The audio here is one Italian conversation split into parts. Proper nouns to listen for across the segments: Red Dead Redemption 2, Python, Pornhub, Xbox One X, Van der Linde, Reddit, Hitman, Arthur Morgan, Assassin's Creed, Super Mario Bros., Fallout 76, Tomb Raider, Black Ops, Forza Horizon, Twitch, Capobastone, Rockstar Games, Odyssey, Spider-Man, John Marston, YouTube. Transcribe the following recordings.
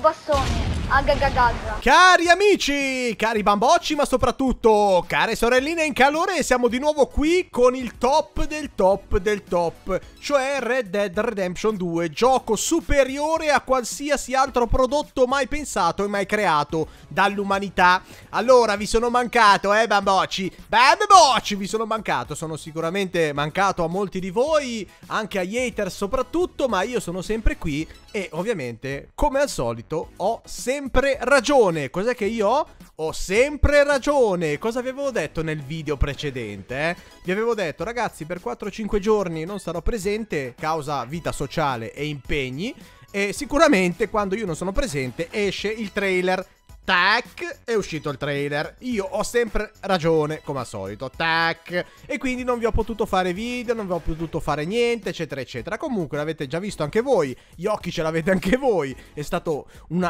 bassone. Agagagagga. Cari amici, cari bambocci, ma soprattutto care sorelline in calore, siamo di nuovo qui con il top del top del top, cioè Red Dead Redemption 2, gioco superiore a qualsiasi altro prodotto mai pensato e mai creato dall'umanità. Allora, vi sono mancato, bambocci? Bambocci, vi sono mancato, sono sicuramente mancato a molti di voi, anche agli hater soprattutto, ma io sono sempre qui e ovviamente, come al solito, ho sempre ragione. Cos'è che io ho? Ho sempre ragione. Cosa vi avevo detto nel video precedente? Vi avevo detto, ragazzi, per 4-5 giorni non sarò presente causa vita sociale e impegni, e sicuramente quando io non sono presente esce il trailer. Tac, è uscito il trailer. Io ho sempre ragione, come al solito. Tac. E quindi non vi ho potuto fare video, non vi ho potuto fare niente, eccetera, eccetera. Comunque l'avete già visto anche voi, gli occhi ce l'avete anche voi. È stata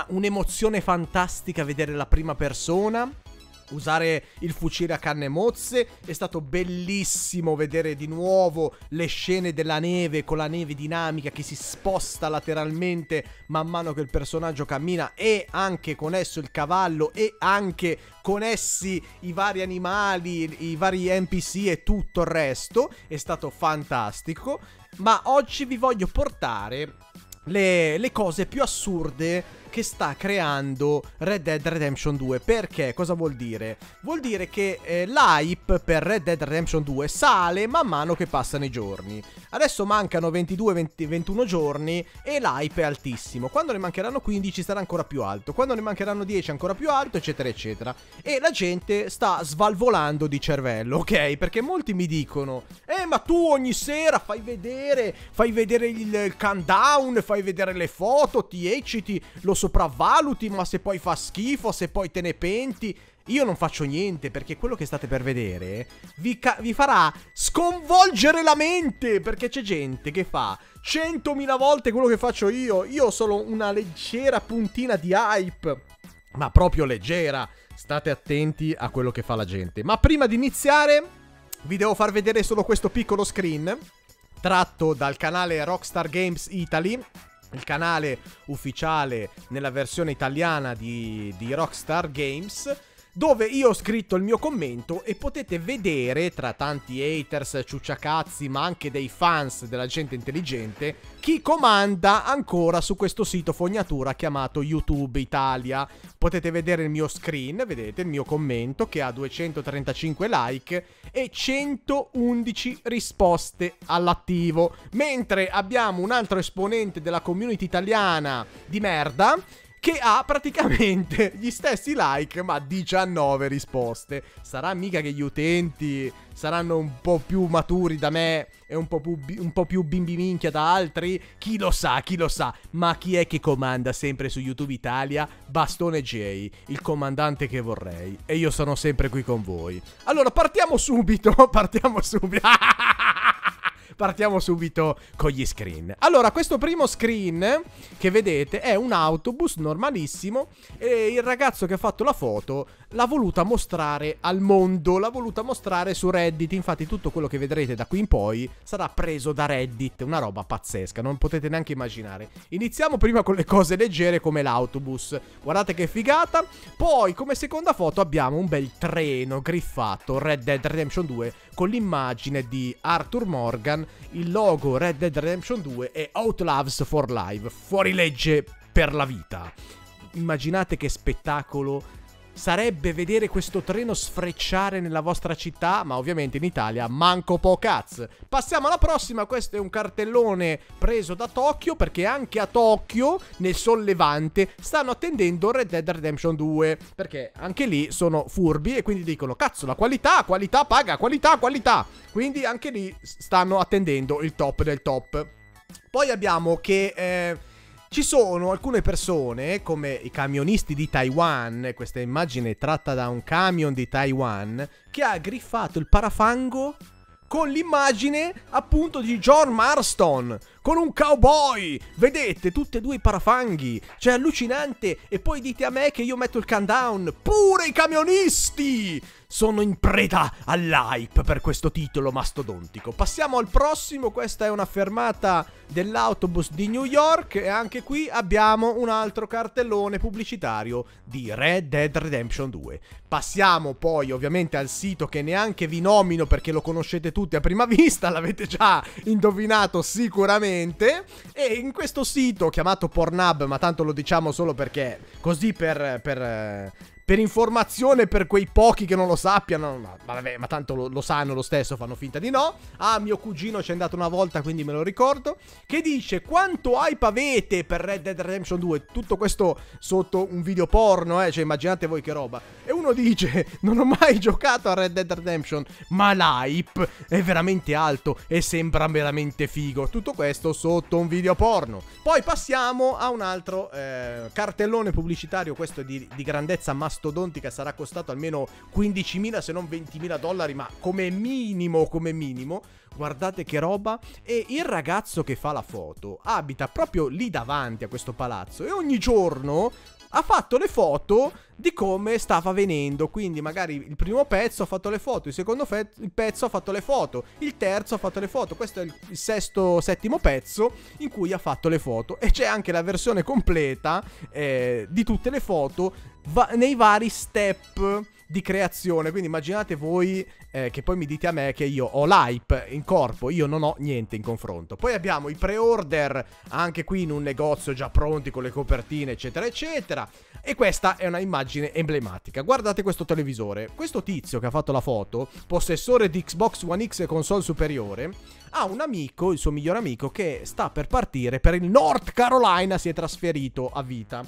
un'emozione fantastica vedere la prima persona, usare il fucile a canne mozze. È stato bellissimo vedere di nuovo le scene della neve, con la neve dinamica che si sposta lateralmente man mano che il personaggio cammina, e anche con esso il cavallo, e anche con essi i vari animali, i vari NPC e tutto il resto. È stato fantastico. Ma oggi vi voglio portare le cose più assurde che sta creando Red Dead Redemption 2. Perché? Cosa vuol dire? Vuol dire che l'hype per Red Dead Redemption 2 sale man mano che passano i giorni. Adesso mancano 22-21 giorni e l'hype è altissimo. Quando ne mancheranno 15 sarà ancora più alto, quando ne mancheranno 10 ancora più alto, eccetera eccetera. E la gente sta svalvolando di cervello, ok? Perché molti mi dicono, ma tu ogni sera fai vedere il countdown, fai vedere le foto, ti ecciti, lo sopravvaluti, ma se poi fa schifo, se poi te ne penti. Io non faccio niente, perché quello che state per vedere vi farà sconvolgere la mente, perché c'è gente che fa 100.000 volte quello che faccio io ho solo una leggera puntina di hype, ma proprio leggera. State attenti a quello che fa la gente. Ma prima di iniziare vi devo far vedere solo questo piccolo screen tratto dal canale Rockstar Games Italy, il canale ufficiale nella versione italiana di Rockstar Games, dove io ho scritto il mio commento e potete vedere, tra tanti haters, ciucciacazzi, ma anche dei fans, della gente intelligente, chi comanda ancora su questo sito fognatura chiamato YouTube Italia. Potete vedere il mio screen, vedete il mio commento che ha 235 like e 111 risposte all'attivo, mentre abbiamo un altro esponente della community italiana di merda che ha praticamente gli stessi like ma 19 risposte. Sarà mica che gli utenti saranno un po' più maturi da me e un po' più bimbi minchia da altri? Chi lo sa, chi lo sa. Ma chi è che comanda sempre su YouTube Italia? Bastone J, il comandante che vorrei. E io sono sempre qui con voi. Allora partiamo subito partiamo subito con gli screen. Allora, questo primo screen che vedete è un autobus normalissimo e il ragazzo che ha fatto la foto l'ha voluta mostrare al mondo, l'ha voluta mostrare su Reddit. Infatti tutto quello che vedrete da qui in poi sarà preso da Reddit, una roba pazzesca, non potete neanche immaginare. Iniziamo prima con le cose leggere come l'autobus, guardate che figata. Poi come seconda foto abbiamo un bel treno griffato Red Dead Redemption 2 con l'immagine di Arthur Morgan, il logo Red Dead Redemption 2 e Outlaws for Life, fuorilegge per la vita. Immaginate che spettacolo sarebbe vedere questo treno sfrecciare nella vostra città, ma ovviamente in Italia manco po' cazzo. Passiamo alla prossima, questo è un cartellone preso da Tokyo, perché anche a Tokyo, nel sol levante, stanno attendendo Red Dead Redemption 2, perché anche lì sono furbi e quindi dicono, cazzo, la qualità paga, qualità. Quindi anche lì stanno attendendo il top del top. Poi abbiamo che ci sono alcune persone, come i camionisti di Taiwan, questa immagine è tratta da un camion di Taiwan, che ha griffato il parafango con l'immagine appunto di John Marston, con un cowboy. Vedete, tutti e due i parafanghi. Cioè, allucinante. E poi dite a me che io metto il countdown. Pure i camionisti sono in preda all'hype per questo titolo mastodontico. Passiamo al prossimo. Questa è una fermata dell'autobus di New York. E anche qui abbiamo un altro cartellone pubblicitario di Red Dead Redemption 2. Passiamo poi ovviamente al sito che neanche vi nomino perché lo conoscete tutti a prima vista, l'avete già indovinato sicuramente. E in questo sito chiamato Pornhub, ma tanto lo diciamo solo perché così per informazione per quei pochi che non lo sappiano, ma vabbè, ma tanto lo sanno lo stesso, fanno finta di no. Ah, mio cugino ci è andato una volta, quindi me lo ricordo. Che dice: quanto hype avete per Red Dead Redemption 2? Tutto questo sotto un video porno, cioè immaginate voi che roba. E uno dice: non ho mai giocato a Red Dead Redemption, ma l'hype è veramente alto e sembra veramente figo. Tutto questo sotto un video porno. Poi passiamo a un altro cartellone pubblicitario, questo di grandezza mastodontica. Sarà costato almeno 15.000 se non 20.000 dollari, ma come minimo, come minimo. Guardate che roba. E il ragazzo che fa la foto abita proprio lì davanti a questo palazzo e ogni giorno ha fatto le foto di come stava venendo. Quindi magari il primo pezzo ha fatto le foto, il secondo pezzo ha fatto le foto, il terzo ha fatto le foto. Questo è il sesto, settimo pezzo in cui ha fatto le foto. E c'è anche la versione completa di tutte le foto nei vari step di creazione. Quindi immaginate voi che poi mi dite a me che io ho l'hype in corpo, io non ho niente in confronto. Poi abbiamo i pre-order, anche qui in un negozio già pronti con le copertine eccetera eccetera. E questa è una immagine emblematica. Guardate questo televisore. Questo tizio che ha fatto la foto, possessore di Xbox One X e console superiore, ha un amico, il suo miglior amico, che sta per partire per il North Carolina, si è trasferito a vita.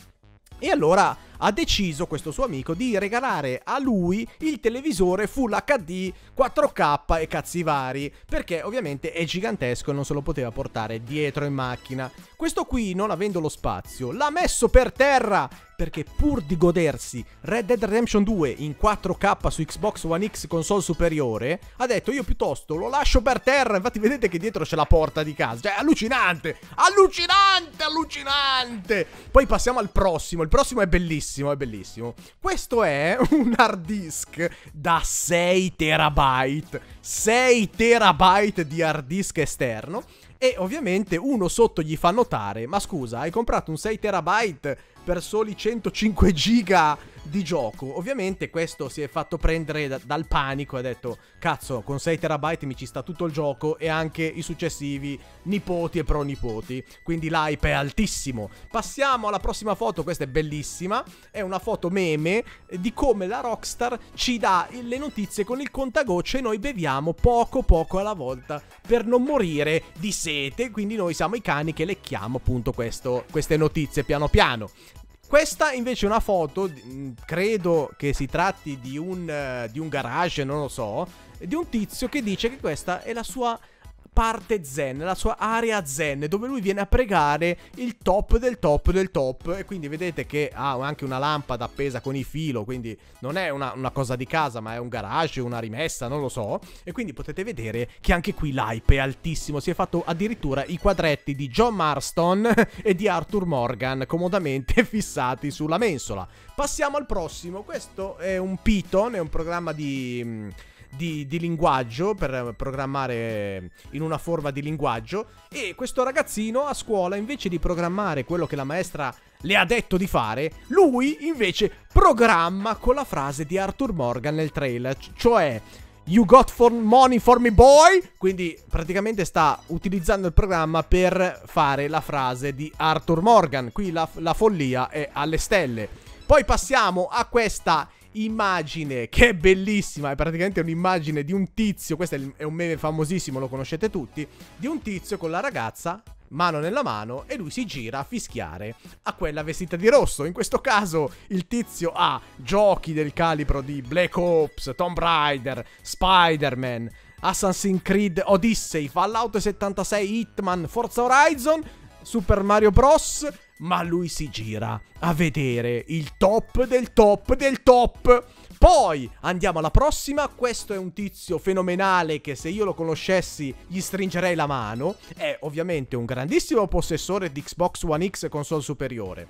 E allora ha deciso questo suo amico di regalare a lui il televisore Full HD 4K e cazzi vari, perché ovviamente è gigantesco e non se lo poteva portare dietro in macchina. Questo qui, non avendo lo spazio, l'ha messo per terra, perché pur di godersi Red Dead Redemption 2 in 4K su Xbox One X console superiore, ha detto: io piuttosto lo lascio per terra. Infatti vedete che dietro c'è la porta di casa. Cioè, allucinante, allucinante, allucinante. Poi passiamo al prossimo. Il prossimo è bellissimo, è bellissimo. Questo è un hard disk da 6 terabyte. 6 terabyte di hard disk esterno. E ovviamente uno sotto gli fa notare: ma scusa, hai comprato un 6 terabyte per soli 105 giga di gioco? Ovviamente questo si è fatto prendere dal panico e ha detto: cazzo, con 6 terabyte mi ci sta tutto il gioco e anche i successivi nipoti e pronipoti. Quindi l'hype è altissimo. Passiamo alla prossima foto. Questa è bellissima, è una foto meme di come la Rockstar ci dà le notizie con il contagocce e noi beviamo poco poco alla volta per non morire di sete. Quindi noi siamo i cani che lecchiamo appunto queste notizie piano piano. Questa invece è una foto, credo che si tratti di un garage, non lo so, di un tizio che dice che questa è la sua parte zen, la sua area zen, dove lui viene a pregare il top del top del top. E quindi vedete che ha anche una lampada appesa con i filo, quindi non è una cosa di casa, ma è un garage, una rimessa, non lo so. E quindi potete vedere che anche qui l'hype è altissimo. Si è fatto addirittura i quadretti di John Marston e di Arthur Morgan comodamente fissati sulla mensola. Passiamo al prossimo. Questo è un Python, è un programma di linguaggio, per programmare in una forma di linguaggio. E questo ragazzino a scuola, invece di programmare quello che la maestra le ha detto di fare, lui invece programma con la frase di Arthur Morgan nel trailer, cioè "You got for money for me boy?" Quindi praticamente sta utilizzando il programma per fare la frase di Arthur Morgan. Qui la follia è alle stelle. Poi passiamo a questa immagine che è bellissima, è praticamente un'immagine di un tizio, questo è un meme famosissimo, lo conoscete tutti, di un tizio con la ragazza mano nella mano e lui si gira a fischiare a quella vestita di rosso. In questo caso il tizio ha giochi del calibro di Black Ops, Tomb Raider, Spider-Man, Assassin's Creed, Odyssey, Fallout 76, Hitman, Forza Horizon, Super Mario Bros., ma lui si gira a vedere il top del top del top. Poi andiamo alla prossima. Questo è un tizio fenomenale che se io lo conoscessi gli stringerei la mano. È ovviamente un grandissimo possessore di Xbox One X e console superiore.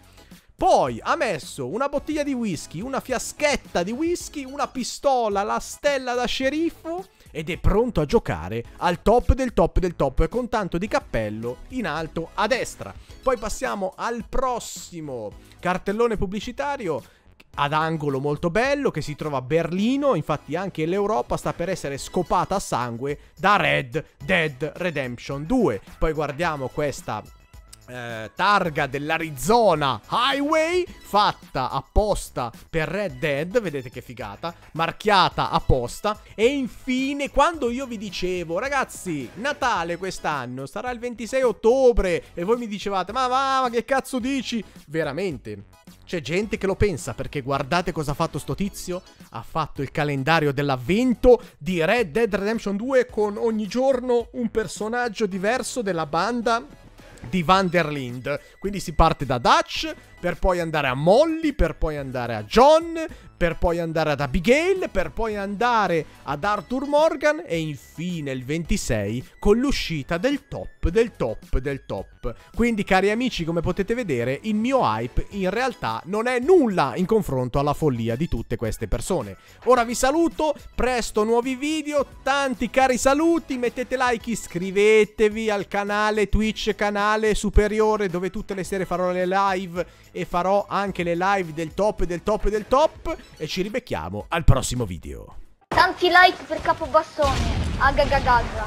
Poi ha messo una bottiglia di whisky, una fiaschetta di whisky, una pistola, la stella da sceriffo ed è pronto a giocare al top del top del top e con tanto di cappello in alto a destra. Poi passiamo al prossimo cartellone pubblicitario ad angolo molto bello che si trova a Berlino, infatti anche l'Europa sta per essere scopata a sangue da Red Dead Redemption 2. Poi guardiamo questa targa dell'Arizona Highway fatta apposta per Red Dead, vedete che figata, marchiata apposta. E infine, quando io vi dicevo ragazzi Natale quest'anno sarà il 26 ottobre, e voi mi dicevate ma che cazzo dici, veramente c'è gente che lo pensa, perché guardate cosa ha fatto sto tizio. Ha fatto il calendario dell'avvento di Red Dead Redemption 2 con ogni giorno un personaggio diverso della banda di Van der Linde. Quindi si parte da Dutch, per poi andare a Molly, per poi andare a John, per poi andare ad Abigail, per poi andare ad Arthur Morgan e infine il 26 con l'uscita del top del top del top. Quindi cari amici, come potete vedere il mio hype in realtà non è nulla in confronto alla follia di tutte queste persone. Ora vi saluto, presto nuovi video, tanti cari saluti, mettete like, iscrivetevi al canale Twitch, canale superiore, dove tutte le sere farò le live e farò anche le live del top del top del top e ci ribecchiamo al prossimo video. Tanti like per Capobastone, agagagagga.